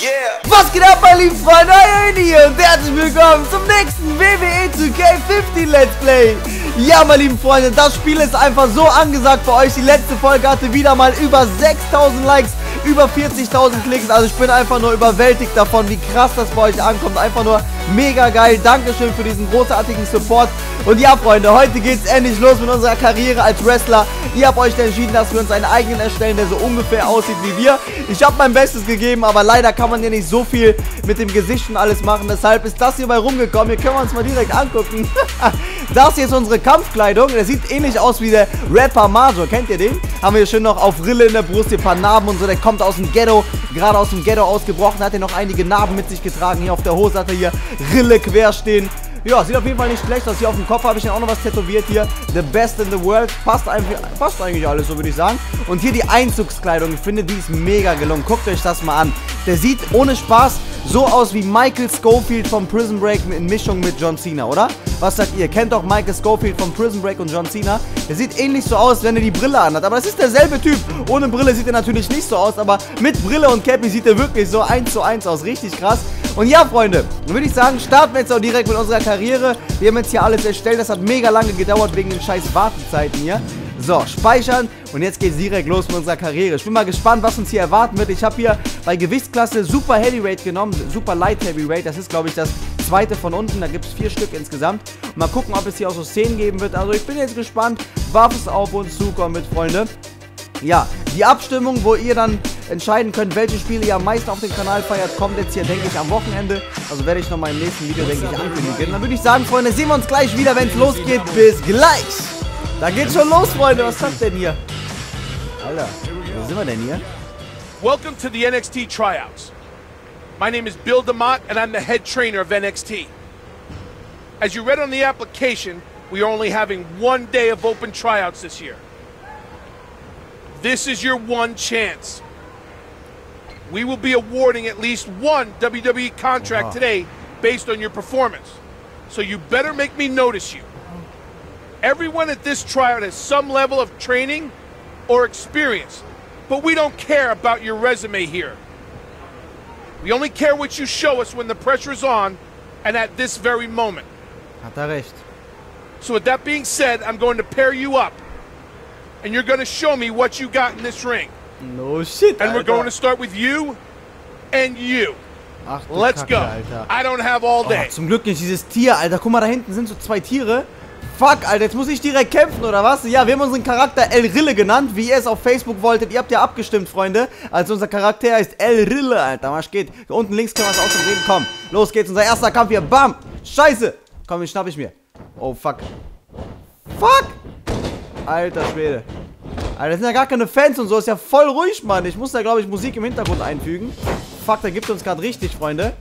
Yeah. Was geht ab, meine lieben Freunde, euer Andy hier und herzlich willkommen zum nächsten WWE 2K15 Let's Play. Ja, meine lieben Freunde, das Spiel ist einfach so angesagt für euch. Die letzte Folge hatte wieder mal über 6000 Likes, über 40.000 Klicks. Also ich bin einfach nur überwältigt davon, wie krass das bei euch ankommt. Einfach nur mega geil. Dankeschön für diesen großartigen Support. Und ja, Freunde, heute geht's endlich los mit unserer Karriere als Wrestler. Ihr habt euch entschieden, dass wir uns einen eigenen erstellen, der so ungefähr aussieht wie wir. Ich habe mein Bestes gegeben, aber leider kann man ja nicht so viel mit dem Gesicht und alles machen. Deshalb ist das hier bei rumgekommen. Hier können wir uns mal direkt angucken. Das hier ist unsere Kampfkleidung. Der sieht ähnlich aus wie der Rapper Major. Kennt ihr den? Haben wir hier schön noch auf Rille in der Brust, hier ein paar Narben und so. Der kommt aus dem Ghetto, gerade aus dem Ghetto ausgebrochen. Hat er noch einige Narben mit sich getragen. Hier auf der Hose hat er hier Rille quer stehen. Ja, sieht auf jeden Fall nicht schlecht aus. Hier auf dem Kopf habe ich ja auch noch was tätowiert hier. The best in the world. Passt eigentlich alles, so würde ich sagen. Und hier die Einzugskleidung. Ich finde, die ist mega gelungen. Guckt euch das mal an. Der sieht ohne Spaß so aus wie Michael Scofield vom Prison Break in Mischung mit John Cena, oder? Was sagt ihr? Kennt doch Michael Scofield vom Prison Break und John Cena. Der sieht ähnlich so aus, wenn er die Brille anhat. Aber das ist derselbe Typ. Ohne Brille sieht er natürlich nicht so aus, aber mit Brille und Cappy sieht er wirklich so 1:1 aus. Richtig krass. Und ja, Freunde, dann würde ich sagen, starten wir jetzt auch direkt mit unserer Karriere. Wir haben jetzt hier alles erstellt. Das hat mega lange gedauert wegen den scheiß Wartezeiten hier. So, speichern und jetzt geht's direkt los mit unserer Karriere. Ich bin mal gespannt, was uns hier erwarten wird. Ich habe hier bei Gewichtsklasse Super Heavyweight genommen, Super Light Heavyweight. Das ist, glaube ich, das zweite von unten. Da gibt es 4 Stück insgesamt. Und mal gucken, ob es hier auch so Szenen geben wird. Also ich bin jetzt gespannt, was es auf uns zukommt mit, Freunde. Ja, die Abstimmung, wo ihr dann entscheiden könnt, welche Spiele ihr am meisten auf dem Kanal feiert, kommt jetzt hier, denke ich, am Wochenende. Also werde ich nochmal im nächsten Video, denke ich, ankündigen. Dann würde ich sagen, Freunde, sehen wir uns gleich wieder, wenn es losgeht. Bis gleich! Da geht's schon los, Freunde. Was ist denn hier? Alter, wo sind wir denn hier? Welcome to the NXT tryouts. My name is Bill DeMott and I'm the head trainer of NXT. As you read on the application, we are only having one day of open tryouts this year. This is your one chance. We will be awarding at least one WWE contract today based on your performance. So you better make me notice you. Everyone at this tryout has some level of training or experience, but we don't care about your resume here. We only care what you show us when the pressure is on and at this very moment. Hat er recht. So with that being said, I'm going to pair you up and you're going to show me what you got in this ring. No shit, Alter. And we're going to start with you and you. Ach, du Let's Kacke, go. Alter. I don't have all day. Oh, zum Glück nicht dieses Tier, Alter. Guck mal, da hinten sind so 2 Tiere. Fuck, Alter, jetzt muss ich direkt kämpfen, oder was? Ja, wir haben unseren Charakter El Rille genannt, wie ihr es auf Facebook wolltet. Ihr habt ja abgestimmt, Freunde. Also unser Charakter heißt El Rille, Alter. Was geht? Da unten links können wir es auch schon sehen. Komm, los geht's. Unser erster Kampf hier. Bam! Scheiße! Komm, den schnapp ich mir. Oh, fuck. Fuck! Alter Schwede. Alter, das sind ja gar keine Fans und so. Ist ja voll ruhig, Mann. Ich muss da, glaube ich, Musik im Hintergrund einfügen. Fuck, der gibt uns gerade richtig, Freunde.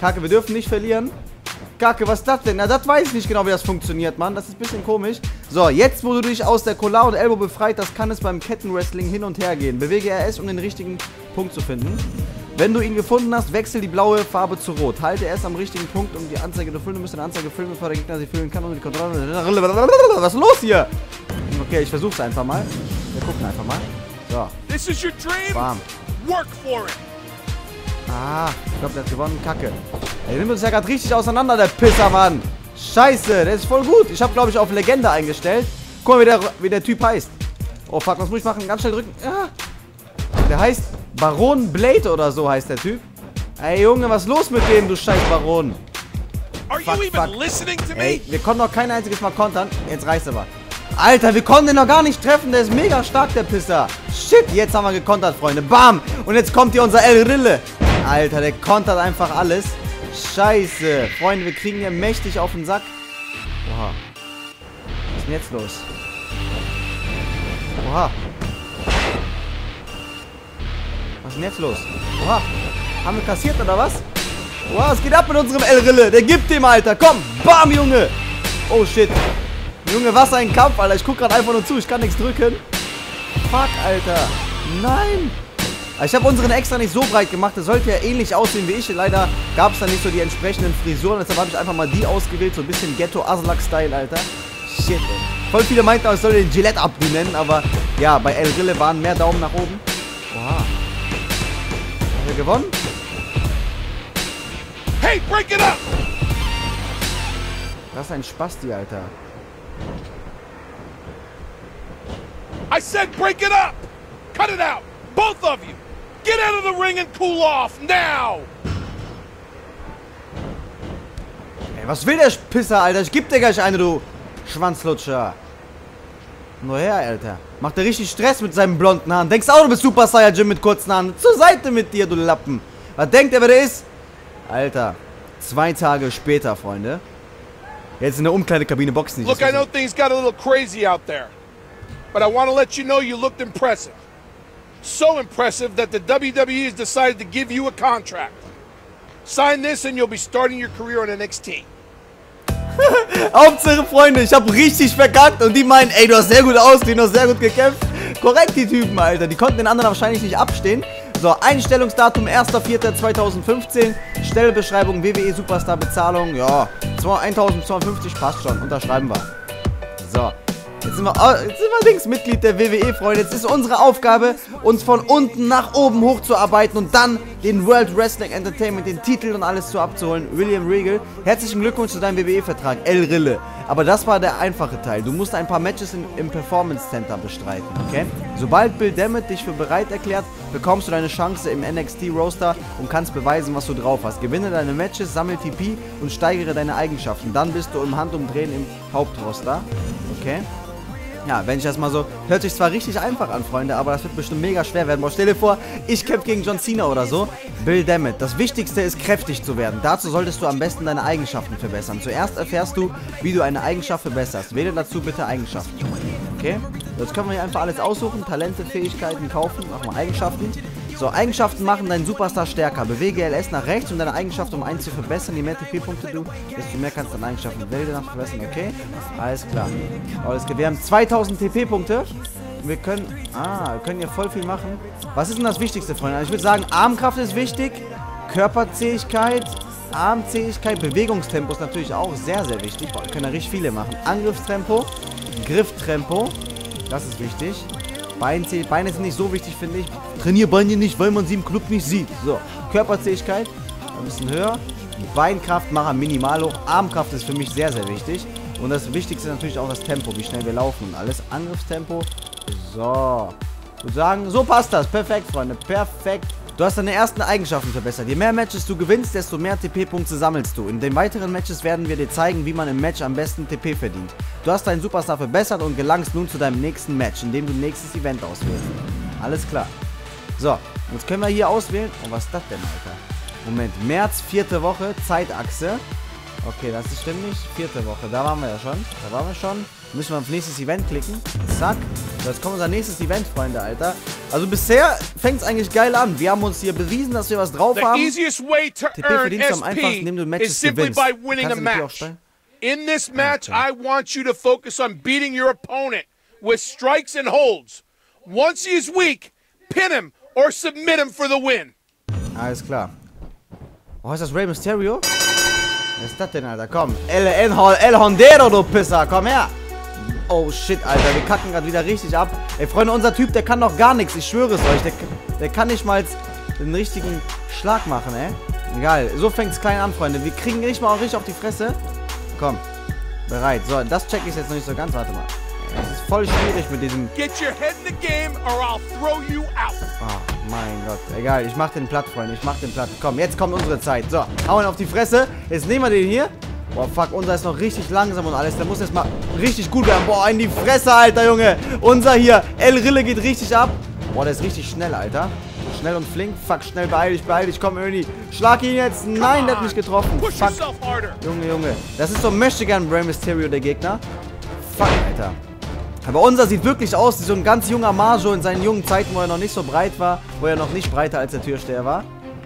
Kacke, wir dürfen nicht verlieren. Kacke, was ist das denn? Na, das weiß ich nicht genau, wie das funktioniert, Mann. Das ist ein bisschen komisch. So, jetzt, wo du dich aus der Collar und Elbow befreit, das kann es beim Kettenwrestling hin und her gehen. Bewege RS, um den richtigen Punkt zu finden. Wenn du ihn gefunden hast, wechsel die blaue Farbe zu rot. Halte erst am richtigen Punkt, um die Anzeige zu füllen. Du musst eine Anzeige füllen, bevor der Gegner sie füllen kann. Und die Kontrolle... Was ist los hier? Okay, ich versuch's einfach mal. Wir gucken einfach mal. So. Bam. Ah, ich glaube, der hat gewonnen. Kacke. Der nimmt uns ja gerade richtig auseinander, der Pisser, Mann. Scheiße, der ist voll gut. Ich habe, glaube ich, auf Legende eingestellt. Guck mal, wie der Typ heißt. Oh, fuck, was muss ich machen? Ganz schnell drücken. Ah. Der heißt Baron Blade oder so heißt der Typ. Ey, Junge, was ist los mit dem, du scheiß Baron? Fuck, fuck. Ey, wir konnten doch kein einziges Mal kontern. Jetzt reißt aber. Alter, wir konnten den noch gar nicht treffen. Der ist mega stark, der Pisser. Shit, jetzt haben wir gekontert, Freunde. Bam. Und jetzt kommt hier unser El Rille. Alter, der kontert einfach alles. Scheiße. Freunde, wir kriegen hier mächtig auf den Sack. Oha. Was ist denn jetzt los? Oha. Was ist denn jetzt los? Oha. Haben wir kassiert, oder was? Oha, es geht ab mit unserem El Rille. Der gibt dem, Alter. Komm. Bam, Junge. Oh, shit. Junge, was ein Kampf, Alter. Ich guck gerade einfach nur zu. Ich kann nichts drücken. Fuck, Alter. Nein. Ich habe unseren extra nicht so breit gemacht. Das sollte ja ähnlich aussehen wie ich. Leider gab es da nicht so die entsprechenden Frisuren. Deshalb habe ich einfach mal die ausgewählt. So ein bisschen Ghetto-Aslak-Style, Alter. Shit, ey. Voll viele meinten, ich soll den Gillette abnennen. Aber ja, bei El Rille waren mehr Daumen nach oben. Oha. Haben wir gewonnen? Hey, break it up! Das ist ein Spasti, Alter. I said break it up! Cut it out! Both of you! Get out of the ring and cool off, now! Ey, was will der Pisser, Alter? Ich geb dir gleich eine, du Schwanzlutscher. Nur her, Alter. Macht er richtig Stress mit seinen blonden Haaren. Denkst auch, du bist Super Saiyajin mit kurzen Haaren. Zur Seite mit dir, du Lappen. Was denkt er, wer der ist? Alter, 2 Tage später, Freunde. Jetzt in der Umkleidekabine boxen. Look, I know things got a little crazy out there. But I want to let you know you looked impressive. So impressive that the WWE has decided to give you a contract. Sign this and you'll be starting your career on NXT. Hauptsache, Freunde, ich hab richtig verkackt und die meinen, ey, du hast sehr gut ausgesehen, du hast sehr gut gekämpft. Korrekt, die Typen, Alter. Die konnten den anderen wahrscheinlich nicht abstehen. So, Einstellungsdatum 1.4.2015, Stellbeschreibung, WWE Superstar Bezahlung, ja, 1.250, passt schon, unterschreiben wir. So, jetzt sind wir links Mitglied der WWE, Freunde. Jetzt ist unsere Aufgabe, uns von unten nach oben hochzuarbeiten und dann den World Wrestling Entertainment, den Titel und alles abzuholen. William Regal, herzlichen Glückwunsch zu deinem WWE-Vertrag, El Rille. Aber das war der einfache Teil. Du musst ein paar Matches im Performance Center bestreiten, okay? Sobald Bill DeMott dich für bereit erklärt, bekommst du deine Chance im NXT-Roster und kannst beweisen, was du drauf hast. Gewinne deine Matches, sammel TP und steigere deine Eigenschaften. Dann bist du im Handumdrehen im Hauptroster, okay? Ja, wenn ich das mal so... Hört sich zwar richtig einfach an, Freunde, aber das wird bestimmt mega schwer werden. Boah, stell dir vor, ich kämpfe gegen John Cena oder so. Bill DeMott, das Wichtigste ist, kräftig zu werden. Dazu solltest du am besten deine Eigenschaften verbessern. Zuerst erfährst du, wie du eine Eigenschaft verbesserst. Wähle dazu bitte Eigenschaften. Okay? Jetzt können wir hier einfach alles aussuchen. Talente, Fähigkeiten, kaufen. Machen wir Eigenschaften. So, Eigenschaften machen deinen Superstar stärker. Bewege LS nach rechts, um deine Eigenschaft um 1 zu verbessern. Je mehr TP-Punkte du, desto mehr kannst du deine Eigenschaften nach verbessern. Okay? Alles klar. Alles klar. Wir haben 2000 TP-Punkte. Wir können... Ah, wir können hier voll viel machen. Was ist denn das Wichtigste, Freunde? Also ich würde sagen, Armkraft ist wichtig. Körperzähigkeit. Armzähigkeit. Bewegungstempo ist natürlich auch sehr, sehr wichtig. Boah, wir können da richtig viele machen. Angriffstempo. Grifftempo. Das ist wichtig. Beine sind nicht so wichtig, finde ich. Trainier Beine nicht, weil man sie im Club nicht sieht. So, Körperzähigkeit, ein bisschen höher. Beinkraft mache minimal hoch. Armkraft ist für mich sehr, sehr wichtig. Und das Wichtigste ist natürlich auch das Tempo, wie schnell wir laufen und alles. Angriffstempo. So. Ich würde sagen, so passt das. Perfekt, Freunde. Perfekt. Du hast deine ersten Eigenschaften verbessert. Je mehr Matches du gewinnst, desto mehr TP-Punkte sammelst du. In den weiteren Matches werden wir dir zeigen, wie man im Match am besten TP verdient. Du hast deinen Superstar verbessert und gelangst nun zu deinem nächsten Match, indem du nächstes Event auswählst. Alles klar. So, jetzt können wir hier auswählen. Oh, was ist das denn, Alter? Moment, März, 4. Woche, Zeitachse. Okay, das ist stimmig. 4. Woche, da waren wir ja schon. Müssen wir auf nächstes Event klicken. Zack. So, jetzt kommt unser nächstes Event, Freunde, Alter. Also bisher fängt es eigentlich geil an. Wir haben uns hier bewiesen, dass wir was drauf haben. TP verdienst du am einfachsten, indem du Matches gewinnst. Kannst du natürlich auch steigen? In this match, I want you to focus on beating your opponent with strikes and holds. Once he is weak, pin him or submit him for the win. Alles klar. Oh, ist das Rey Mysterio? Was ist das denn, Alter? Komm. El Hondero, du Pisser. Komm her. Oh shit, Alter, wir kacken gerade wieder richtig ab. Ey, Freunde, unser Typ, der kann doch gar nichts, ich schwöre es euch. Der kann nicht mal den richtigen Schlag machen, ey. Egal, so fängt es klein an, Freunde. Wir kriegen nicht mal auch richtig auf die Fresse. Komm, bereit. So, das check ich jetzt noch nicht so ganz, warte mal. Es ist voll schwierig mit diesem... Get your head in the game or I'll throw you out. Oh mein Gott, egal, ich mach den platt, Freunde, ich mach den platt. Komm, jetzt kommt unsere Zeit. So, hauen auf die Fresse. Jetzt nehmen wir den hier. Boah, fuck, unser ist noch richtig langsam und alles. Der muss jetzt mal richtig gut werden. Boah, in die Fresse, Alter, Junge. Unser hier, El Rille geht richtig ab. Boah, der ist richtig schnell, Alter. Schnell und flink. Fuck, schnell, beeil dich, komm, Ernie. Schlag ihn jetzt. Nein, der hat mich getroffen. Fuck. Junge, Junge. Das ist so möchtegern Rey Mysterio, der Gegner. Fuck, Alter. Aber unser sieht wirklich aus wie so ein ganz junger Majo in seinen jungen Zeiten, wo er noch nicht so breit war. Wo er noch nicht breiter als der Türsteher war.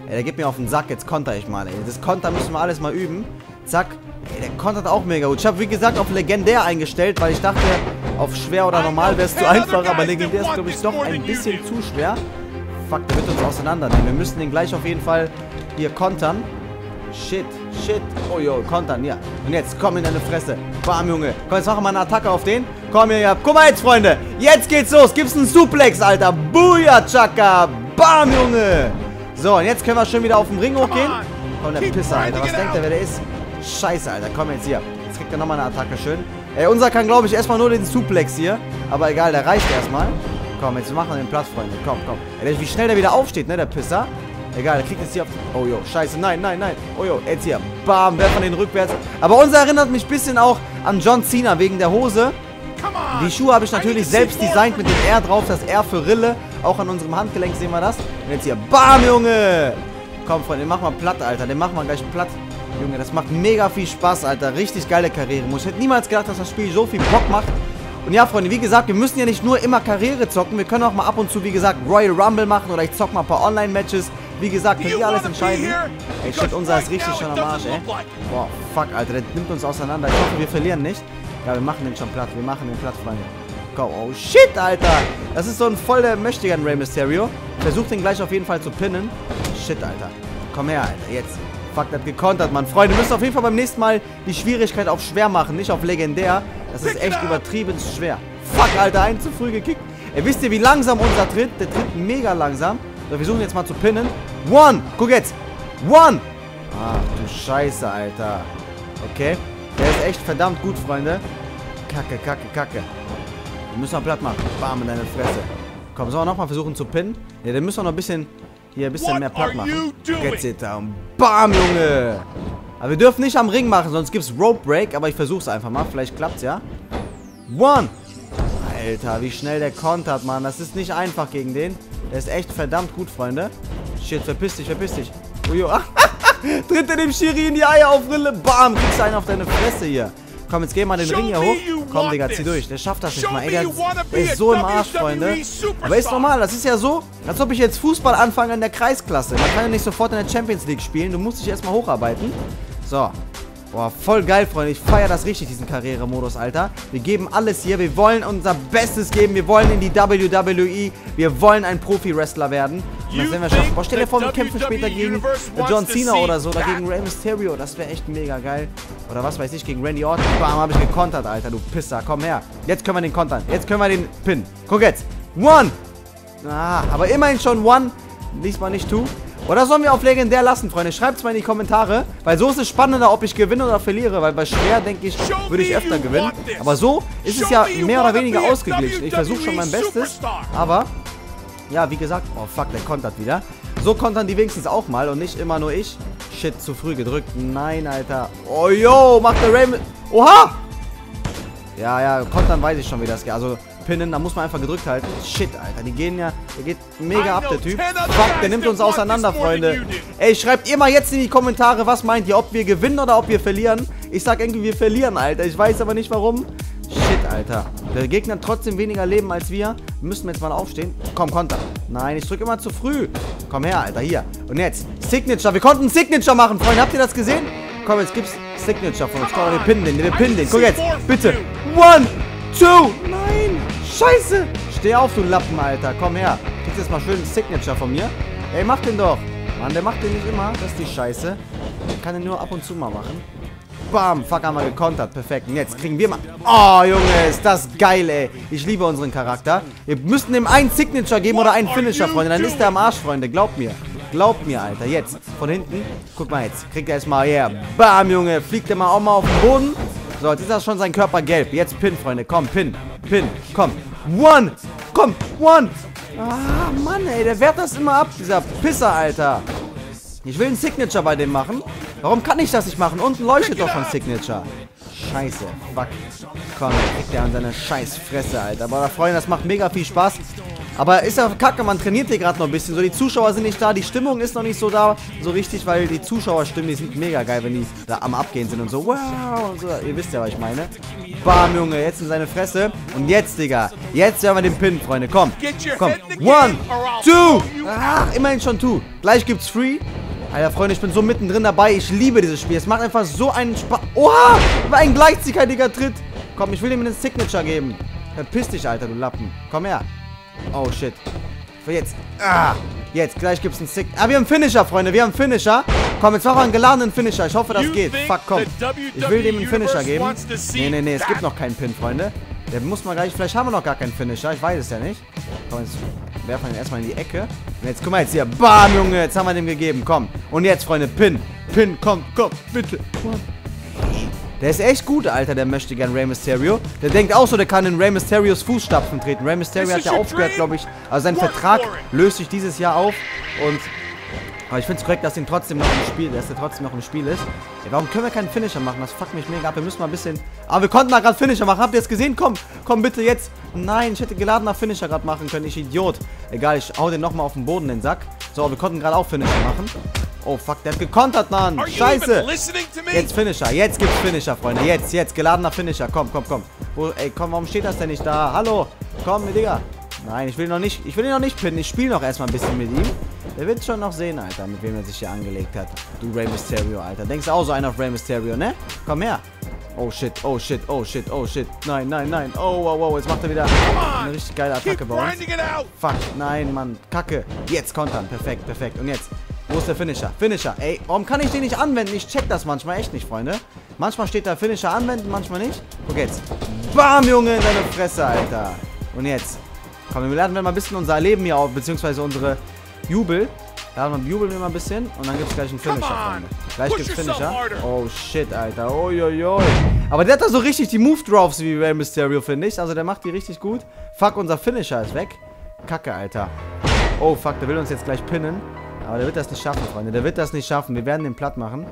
Ey, der gibt mir auf den Sack. Jetzt konter ich mal, ey. Das Konter müssen wir alles mal üben. Zack. Ey, der kontert auch mega gut. Ich habe, wie gesagt, auf legendär eingestellt, weil ich dachte, auf schwer oder normal wäre es zu einfach, aber legendär ist, glaube ich, doch ein bisschen zu schwer. Fuck, der wird uns auseinandernehmen. Wir müssen den gleich auf jeden Fall hier kontern. Shit, shit. Oh, yo, kontern, ja. Und jetzt, komm in deine Fresse. Bam, Junge. Komm, jetzt machen wir eine Attacke auf den. Komm hier, ja. Guck mal jetzt, Freunde. Jetzt geht's los. Gibt's einen Suplex, Alter. Booyah, Chaka. Bam, Junge. So, und jetzt können wir schon wieder auf den Ring hochgehen. Komm, der Pisser, Alter. Was denkt der, wer der ist? Scheiße, Alter. Komm jetzt hier. Jetzt kriegt er nochmal eine Attacke, schön. Ey, unser kann, glaube ich, erstmal nur den Suplex hier. Aber egal, der reicht erstmal. Komm, jetzt machen wir den Platz, Freunde. Komm, komm. Ey, wie schnell der wieder aufsteht, ne, der Pisser. Egal, der kriegt jetzt hier auf... Oh, jo, scheiße. Nein, nein, nein. Oh, jo, jetzt hier. Bam, werfen den rückwärts. Aber unser erinnert mich ein bisschen auch an John Cena wegen der Hose. Die Schuhe habe ich natürlich selbst designt mit dem R drauf, das R für Rille. Auch an unserem Handgelenk sehen wir das. Und jetzt hier, bam, Junge! Komm, Freunde, den machen wir platt, Alter. Den machen wir gleich platt. Junge, das macht mega viel Spaß, Alter. Richtig geile Karriere. Ich hätte niemals gedacht, dass das Spiel so viel Bock macht. Und ja, Freunde, wie gesagt, wir müssen ja nicht nur immer Karriere zocken. Wir können auch mal ab und zu, wie gesagt, Royal Rumble machen. Oder ich zocke mal ein paar Online-Matches. Wie gesagt, könnt ihr alles entscheiden. Ey, shit, unser ist richtig schon am Arsch, ey. Boah, fuck, Alter, der nimmt uns auseinander. Ich hoffe, wir verlieren nicht. Ja, wir machen den schon platt. Wir machen den platt, Freunde. Go. Oh, shit, Alter. Das ist so ein voll der Möchtegern Rey Mysterio. Versucht den gleich auf jeden Fall zu pinnen. Shit, Alter. Komm her, Alter. Jetzt. Fuck, das gekontert, Mann. Freunde, müsst auf jeden Fall beim nächsten Mal die Schwierigkeit auf schwer machen, nicht auf legendär. Das ist echt übertrieben schwer. Fuck, Alter. Einen zu früh gekickt. Ey, wisst ihr, wie langsam unser tritt? Der tritt mega langsam. So, wir suchen jetzt mal zu pinnen. One. Guck jetzt. One. Ach, du Scheiße, Alter. Okay. Der ist echt verdammt gut, Freunde. Kacke, kacke, kacke. Den müssen wir platt machen. Bam, in deine Fresse. Komm, sollen wir nochmal versuchen zu pinnen? Ja, den müssen wir noch ein bisschen, hier ein bisschen mehr platt machen. Get it down. Bam, Junge. Aber wir dürfen nicht am Ring machen, sonst gibt's Rope Break. Aber ich versuch's einfach mal. Vielleicht klappt's, ja? One. Alter, wie schnell der kontert, Mann. Das ist nicht einfach gegen den. Der ist echt verdammt gut, Freunde. Shit, verpiss dich, verpiss dich. Ujo, ach. Tritt er dem Schiri in die Eier auf, Rille. Bam, kriegst du einen auf deine Fresse hier. Komm, jetzt geh mal den Ring hier hoch. Komm, Digga, zieh durch. Der schafft das nicht mal. Ey, der ist so im Arsch, Freunde. Aber ist normal, das ist ja so, als ob ich jetzt Fußball anfange in der Kreisklasse. Man kann ja nicht sofort in der Champions League spielen. Du musst dich erstmal hocharbeiten. So. Boah, voll geil, Freunde. Ich feiere das richtig, diesen Karrieremodus, Alter. Wir geben alles hier. Wir wollen unser Bestes geben. Wir wollen in die WWE. Wir wollen ein Profi-Wrestler werden. Und das werden wir schaffen. Boah, stell dir vor, wir kämpfen später gegen John Cena oder so. Oder gegen Rey Mysterio. Das wäre echt mega geil. Oder was weiß ich, gegen Randy Orton. Bam, hab ich gekontert, Alter. Du Pisser, komm her. Jetzt können wir den kontern. Jetzt können wir den pinnen. Guck jetzt. One. Ah, aber immerhin schon one. Diesmal nicht two. Oder sollen wir auf legendär lassen, Freunde? Schreibt's mal in die Kommentare. Weil so ist es spannender, ob ich gewinne oder verliere. Weil bei schwer, denke ich, würde ich öfter gewinnen. Aber so ist es ja mehr oder weniger ausgeglichen. Ich versuche schon mein Bestes. Aber, ja, wie gesagt... Oh, fuck, der kontert wieder. So kontern die wenigstens auch mal und nicht immer nur ich. Shit, zu früh gedrückt. Nein, Alter. Oh, yo, macht der Raymond... Oha! Ja, ja, kontern weiß ich schon, wie das geht. Also... Pinnen, da muss man einfach gedrückt halten. Shit, Alter, die gehen ja, der geht mega ab, der Typ. Fuck, der nimmt uns auseinander, Freunde. Ey, schreibt ihr mal jetzt in die Kommentare, was meint ihr, ob wir gewinnen oder ob wir verlieren. Ich sag irgendwie, wir verlieren, Alter, ich weiß aber nicht warum. Shit, Alter, der Gegner hat trotzdem weniger Leben als wir. Müssen wir jetzt mal aufstehen. Komm, Konter. Nein, ich drück immer zu früh. Komm her, Alter, hier. Und jetzt, Signature, wir konnten Signature machen, Freunde, habt ihr das gesehen? Komm, jetzt gibt's Signature von uns. Komm, wir pinnen den, wir pinnen den. Guck jetzt, bitte. One, two, nein. Scheiße! Steh auf, du Lappen, Alter. Komm her. Kriegst jetzt mal schön ein Signature von mir. Ey, mach den doch. Mann, der macht den nicht immer. Das ist die Scheiße. Ich kann den nur ab und zu mal machen. Bam. Fuck, haben wir gekontert. Perfekt. Und jetzt kriegen wir mal... Oh, Junge, ist das geil, ey. Ich liebe unseren Charakter. Wir müssten ihm ein Signature geben oder einen Finisher, Freunde. Dann ist der am Arsch, Freunde. Glaubt mir. Glaubt mir, Alter. Jetzt. Von hinten. Guck mal jetzt. Kriegt er erstmal... Yeah. Bam, Junge. Fliegt er mal auch mal auf den Boden. So, jetzt ist das schon sein Körper gelb. Jetzt Pin, Freunde. Komm, Pin. Pin. Komm. One. Komm. One. Ah, Mann, ey. Der wehrt das immer ab, dieser Pisser, Alter. Ich will ein Signature bei dem machen. Warum kann ich das nicht machen? Unten leuchtet doch schon Signature. Scheiße. Fuck. Komm, kriegt der an seine Scheißfresse, Alter. Aber da, Freunde, das macht mega viel Spaß. Aber ist ja kacke, man trainiert hier gerade noch ein bisschen. So, die Zuschauer sind nicht da, die Stimmung ist noch nicht so da, so richtig, weil die Zuschauerstimmen, die sind mega geil, wenn die da am Abgehen sind und so. Wow, und so. Ihr wisst ja, was ich meine. Bam, Junge, jetzt in seine Fresse. Und jetzt, Digga, jetzt werden wir den Pin, Freunde. Komm, komm. One, two. Ach, immerhin schon two. Gleich gibt's free. Alter, Freunde, ich bin so mittendrin dabei. Ich liebe dieses Spiel. Es macht einfach so einen Spaß. Oha, ein gleichzeitiger Tritt. Komm, ich will ihm einen Signature geben. Verpiss dich, Alter, du Lappen. Komm her. Oh, shit. So, jetzt. Ah, jetzt. Gleich gibt's einen Sick. Ah, wir haben einen Finisher, Freunde. Wir haben einen Finisher. Komm, jetzt machen wir einen geladenen Finisher. Ich hoffe, das geht. Fuck, komm. Ich will dem einen Finisher geben. Nee, nee, nee. Es gibt noch keinen Pin, Freunde. Der muss man gleich... Vielleicht haben wir noch gar keinen Finisher. Ich weiß es ja nicht. Komm, jetzt werfen wir ihn erstmal in die Ecke. Und jetzt, guck mal, jetzt hier. Bam, Junge. Jetzt haben wir dem gegeben. Komm. Und jetzt, Freunde. Pin. hin, komm, komm, bitte. Der ist echt gut, Alter, der möchte gern Rey Mysterio. Der denkt auch so, der kann in Rey Mysterios Fußstapfen treten. Rey Mysterio hat ja aufgehört, glaube ich. Also sein Vertrag löst sich dieses Jahr auf. Und aber ich finde es korrekt, dass, dass der trotzdem noch im Spiel ist. Ey, warum können wir keinen Finisher machen? Das fuckt mich mega ab. Wir müssen mal ein bisschen... Aber wir konnten da gerade Finisher machen. Habt ihr es gesehen? Komm, komm bitte jetzt. Nein, ich hätte geladen nach Finisher gerade machen können. Ich Idiot. Egal, ich hau den nochmal auf den Boden, den Sack. So, wir konnten gerade auch Finisher machen. Oh, fuck, der hat gekontert, Mann. Scheiße. Jetzt Finisher. Jetzt gibt's Finisher, Freunde. Jetzt, jetzt. Geladener Finisher. Komm, komm, komm. Wo, ey, komm, warum steht das denn nicht da? Hallo. Komm, Digga. Nein, ich will ihn noch nicht, pinnen. Ich spiele noch erstmal ein bisschen mit ihm. Der wird schon noch sehen, Alter, mit wem er sich hier angelegt hat. Du Rey Mysterio, Alter. Denkst auch so einer auf Rey Mysterio, ne? Komm her. Oh shit, oh shit, oh shit, oh shit. Nein, nein, nein. Oh, wow, wow. Jetzt macht er wieder eine richtig geile Attacke bei uns. Fuck, nein, Mann. Kacke. Jetzt kontern. Perfekt, perfekt. Und jetzt. Wo ist der Finisher? Finisher. Ey, warum kann ich den nicht anwenden? Ich check das manchmal echt nicht, Freunde. Manchmal steht da Finisher anwenden, manchmal nicht. Guck jetzt. Bam, Junge, in deine Fresse, Alter. Und jetzt. Komm, wir laden mal ein bisschen unser Leben hier auf, beziehungsweise unsere Jubel. Laden wir Jubel mal ein bisschen und dann gibt's gleich einen Finisher, Freunde. Gleich gibt's Finisher. Oh, shit, Alter. Oi. Aber der hat da so richtig die Move-Drops wie Rey Mysterio, finde ich. Also der macht die richtig gut. Fuck, unser Finisher ist weg. Kacke, Alter. Oh, fuck, der will uns jetzt gleich pinnen. Aber der wird das nicht schaffen, Freunde. Der wird das nicht schaffen. Wir werden den platt machen.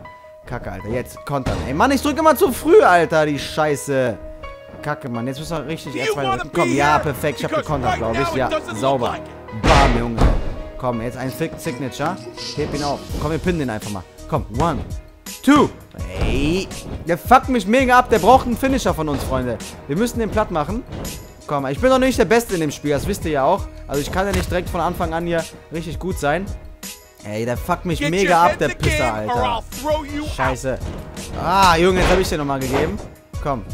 Kacke, Alter. Jetzt, kontern. Ey, Mann, ich drücke immer zu früh, Alter. Die Scheiße. Kacke, Mann. Jetzt müssen wir richtig... Komm, ja, perfekt. Ich hab gekontert, glaube ich. Ja, sauber. Bam, Junge. Komm, jetzt ein Signature. Heb ihn auf. Komm, wir pinnen den einfach mal. Komm, 1, 2. Ey. Der fuckt mich mega ab. Der braucht einen Finisher von uns, Freunde. Wir müssen den platt machen. Komm, ich bin doch nicht der Beste in dem Spiel. Das wisst ihr ja auch. Also ich kann ja nicht direkt von Anfang an hier richtig gut sein. Ey, der fuckt mich mega ab, der Pisser, Alter. Scheiße. Ah, Junge, jetzt habe ich dir nochmal gegeben. Komm.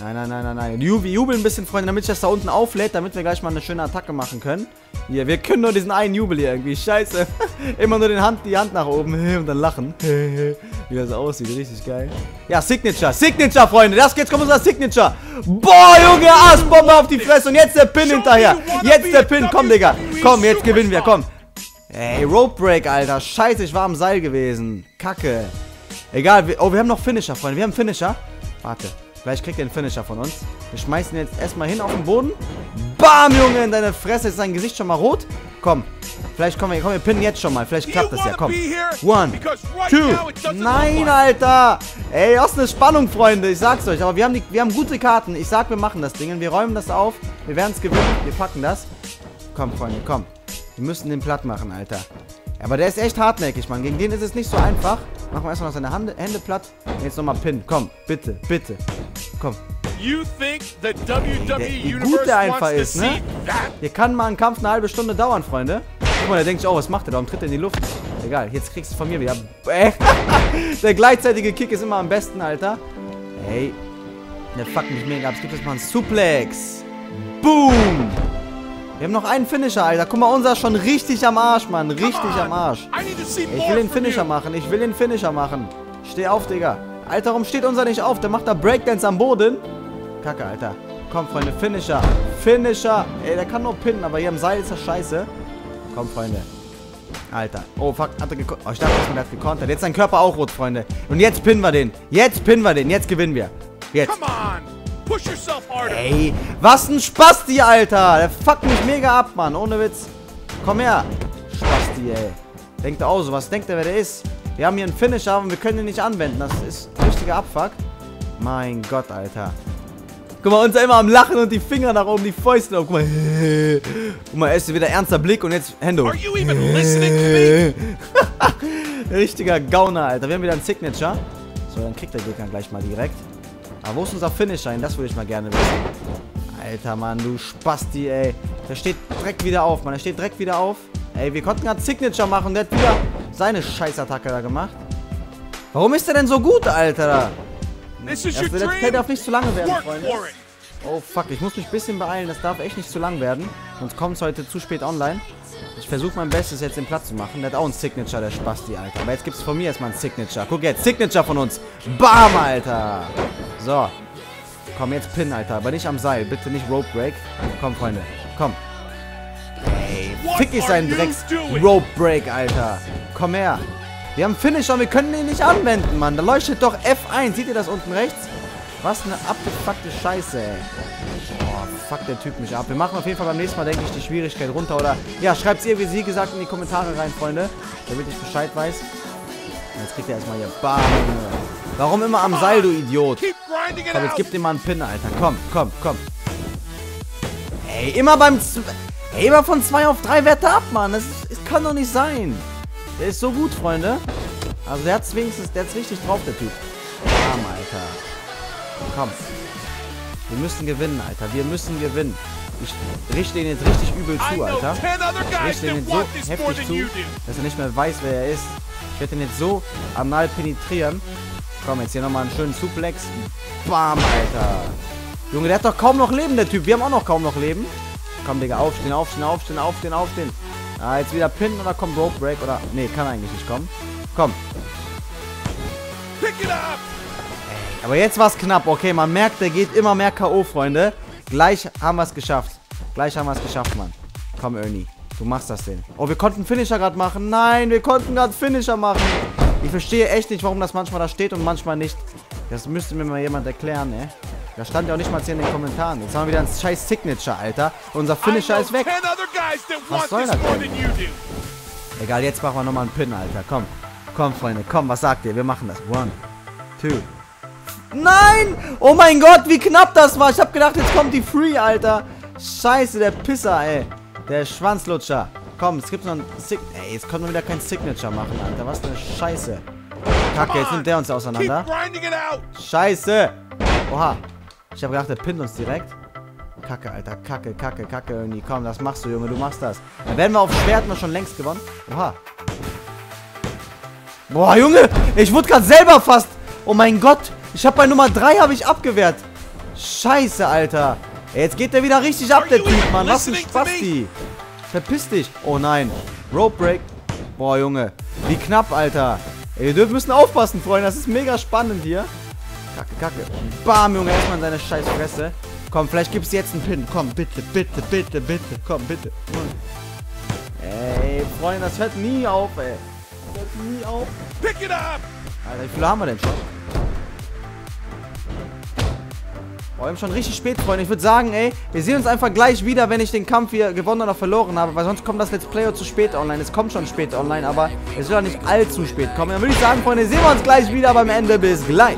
Nein, nein, nein, nein, nein. Jubel ein bisschen, Freunde, damit ich das da unten auflädt, damit wir gleich mal eine schöne Attacke machen können. Hier, wir können nur diesen einen Jubel hier irgendwie. Scheiße. Immer nur die Hand nach oben und dann lachen. Wie das aussieht, richtig geil. Ja, Signature. Signature, Freunde. Jetzt kommt unser Signature. Boah, Junge, Assbombe auf die Fresse. Und jetzt der Pin hinterher. Jetzt der Pin. Komm, Digga. Komm, jetzt gewinnen wir. Komm. Ey, Rope Break, Alter. Scheiße, ich war am Seil gewesen. Kacke. Egal. Oh, wir haben noch Finisher, Freunde. Wir haben Finisher. Warte. Gleich kriegt er einen Finisher von uns. Wir schmeißen ihn jetzt erstmal hin auf den Boden. Bam, Junge, in deine Fresse. Ist sein Gesicht schon mal rot? Komm. Vielleicht kommen wir. Komm, wir pinnen jetzt schon mal. Vielleicht klappt das ja. Komm. 1, 2. Nein, Alter. Ey, was eine Spannung, Freunde. Ich sag's euch. Aber wir haben gute Karten. Ich sag, wir machen das Ding. Wir räumen das auf. Wir werden's gewinnen. Wir packen das. Komm, Freunde, komm. Wir müssen den platt machen, Alter. Aber der ist echt hartnäckig, Mann. Gegen den ist es nicht so einfach. Machen wir erstmal noch seine Hände platt. Jetzt nochmal Pin. Komm, bitte, bitte. Komm. Wie gut der einfach ist, ne? Hier kann mal ein Kampf eine halbe Stunde dauern, Freunde. Guck mal, der denkt sich, oh, was macht der da? Und tritt er in die Luft. Egal, jetzt kriegst du von mir wieder. Der gleichzeitige Kick ist immer am besten, Alter. Ey. Der fuckt mich mega ab. Es gibt jetzt mal einen Suplex. Boom. Wir haben noch einen Finisher, Alter. Guck mal, unser ist schon richtig am Arsch, Mann. Richtig am Arsch. Ich will den Finisher machen. Ich will den Finisher machen. Steh auf, Digga. Alter, warum steht unser nicht auf? Der macht da Breakdance am Boden. Kacke, Alter. Komm, Freunde. Finisher. Finisher. Ey, der kann nur pinnen, aber hier am Seil ist das scheiße. Komm, Freunde. Alter. Oh, fuck. Hat er gekontert. Oh, ich dachte, dass man das gekontert hat. Jetzt ist sein Körper auch rot, Freunde. Und jetzt pinnen wir den. Jetzt pinnen wir den. Jetzt gewinnen wir. Jetzt. Come on. Ey, was ein Spasti, Alter. Der fuckt mich mega ab, Mann. Ohne Witz. Komm her. Spasti, ey. Denkt er auch so. Was denkt er, wer der ist? Wir haben hier einen Finisher, und wir können ihn nicht anwenden. Das ist ein richtiger Abfuck. Mein Gott, Alter. Guck mal, uns immer am Lachen und die Finger nach oben, die Fäuste. Guck mal. Guck mal, erst wieder ernster Blick und jetzt Hände hoch. Richtiger Gauner, Alter. Wir haben wieder einen Signature. So, dann kriegt der Gegner gleich mal direkt. Aber wo ist unser Finisher hin? Das würde ich mal gerne wissen. Alter, Mann, du Spasti, ey. Der steht direkt wieder auf, Mann. Der steht direkt wieder auf. Ey, wir konnten gerade Signature machen. Der hat wieder seine Scheißattacke da gemacht. Warum ist der denn so gut, Alter? Das darf nicht zu lange werden, Freunde. Oh, fuck. Ich muss mich ein bisschen beeilen. Das darf echt nicht zu lang werden. Sonst kommt es heute zu spät online. Ich versuche mein Bestes, jetzt den Platz zu machen. Der hat auch einen Signature, der Spasti, Alter. Aber jetzt gibt es von mir erstmal einen Signature. Guck jetzt, Signature von uns. Bam, Alter. So. Komm, jetzt Pin, Alter. Aber nicht am Seil. Bitte nicht Rope Break. Komm, Freunde. Komm. Ey, fick ich seinen Drecks Rope Break, Alter. Komm her. Wir haben Finish und wir können den nicht anwenden, Mann. Da leuchtet doch F1. Seht ihr das unten rechts? Was eine abgefuckte Scheiße, ey. Boah, fuck der Typ mich ab. Wir machen auf jeden Fall beim nächsten Mal, denke ich, die Schwierigkeit runter. Oder, ja, schreibt es irgendwie, wie gesagt, in die Kommentare rein, Freunde. Damit ich Bescheid weiß. Jetzt kriegt er erstmal hier. Bam. Warum immer am Seil, du Idiot? Komm, jetzt gib dem mal einen Pin, Alter. Komm, komm, komm. Ey, immer beim... Ey, immer von 2 auf 3 Werte ab, Mann. Das kann doch nicht sein. Der ist so gut, Freunde. Also, der hat's wenigstens... Der hat's richtig drauf, der Typ. Bam, Alter. Komm. Wir müssen gewinnen, Alter. Wir müssen gewinnen. Ich richte ihn jetzt richtig übel zu, Alter. Ich richte ihn jetzt so heftig zu, dass er nicht mehr weiß, wer er ist. Ich werde ihn jetzt so anal penetrieren. Komm, jetzt hier nochmal einen schönen Suplex. Bam, Alter. Junge, der hat doch kaum noch Leben, der Typ. Wir haben auch noch kaum noch Leben. Komm, Digga, aufstehen, aufstehen, aufstehen, aufstehen, aufstehen. Ah, jetzt wieder Pin oder kommt Rope Break oder... Nee, kann eigentlich nicht kommen. Komm. Pick it up! Aber jetzt war es knapp, okay, man merkt, der geht immer mehr K.O., Freunde. Gleich haben wir es geschafft. Gleich haben wir es geschafft, Mann. Komm, Ernie, du machst das denn. Oh, wir konnten Finisher gerade machen. Nein, wir konnten gerade Finisher machen. Ich verstehe echt nicht, warum das manchmal da steht und manchmal nicht. Das müsste mir mal jemand erklären, ey. Da stand ja auch nicht mal hier in den Kommentaren. Jetzt haben wir wieder ein scheiß Signature, Alter. Unser Finisher ist weg. Was soll das denn? Egal, jetzt machen wir nochmal einen Pin, Alter. Komm, komm, Freunde, komm, was sagt ihr? Wir machen das. 1, 2... Nein! Oh mein Gott, wie knapp das war. Ich hab gedacht, jetzt kommt die Free, Alter. Scheiße, der Pisser, ey. Der Schwanzlutscher. Komm, es gibt noch ein Signature. Ey, jetzt können wir wieder kein Signature machen, Alter. Was für eine Scheiße. Kacke, jetzt nimmt der uns auseinander. Scheiße. Oha. Ich hab gedacht, der pinnt uns direkt. Kacke, Alter. Kacke, Kacke, Kacke. Irgendwie. Komm, das machst du, Junge. Du machst das. Dann werden wir auf Schwert mal schon längst gewonnen. Oha. Boah, Junge. Ich wurde gerade selber fast. Oh mein Gott. Ich hab bei Nummer 3 habe ich abgewehrt. Scheiße, Alter. Jetzt geht der wieder richtig ab, der Typ, Mann. Was ein Spasti. Verpiss dich. Oh nein. Rope Break. Boah, Junge. Wie knapp, Alter. Ey, wir müssen aufpassen, Freunde. Das ist mega spannend hier. Kacke, kacke. Bam, Junge. Erstmal in seine scheiß Fresse. Komm, vielleicht gibt's jetzt einen Pin. Komm, bitte, bitte, bitte, bitte. Komm, bitte. Ey, Freunde, das hört nie auf, ey. Das hört nie auf. Pick it up. Alter, wie viele haben wir denn schon? Oh, wir haben schon richtig spät, Freunde. Ich würde sagen, ey, wir sehen uns einfach gleich wieder, wenn ich den Kampf hier gewonnen oder verloren habe. Weil sonst kommt das Let's Player zu spät online. Es kommt schon spät online, aber es wird auch nicht allzu spät kommen. Dann würde ich sagen, Freunde, sehen wir uns gleich wieder beim Ende. Bis gleich.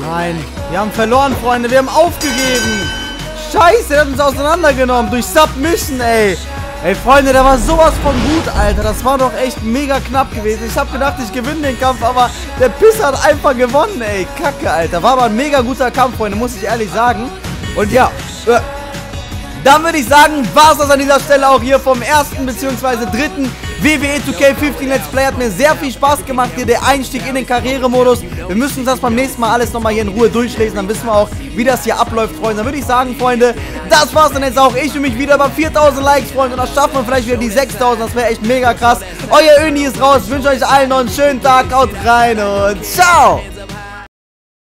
Nein, wir haben verloren, Freunde. Wir haben aufgegeben. Scheiße, der hat uns auseinandergenommen. Durch Submission, ey. Ey, Freunde, der war sowas von gut, Alter. Das war doch echt mega knapp gewesen. Ich hab gedacht, ich gewinne den Kampf, aber der Pisser hat einfach gewonnen, ey. Kacke, Alter. War aber ein mega guter Kampf, Freunde, muss ich ehrlich sagen. Und ja, dann würde ich sagen, war es das an dieser Stelle auch hier vom ersten bzw. dritten WWE 2K15 Let's Play. Hat mir sehr viel Spaß gemacht hier, der Einstieg in den Karrieremodus. Wir müssen uns das beim nächsten Mal alles nochmal hier in Ruhe durchlesen, dann wissen wir auch, wie das hier abläuft, Freunde. Dann würde ich sagen, Freunde, das war's dann jetzt auch. Ich und mich wieder bei 4000 Likes, Freunde. Und das schaffen wir vielleicht wieder die 6000, das wäre echt mega krass. Euer Öni ist raus, ich wünsche euch allen noch einen schönen Tag, haut rein und ciao!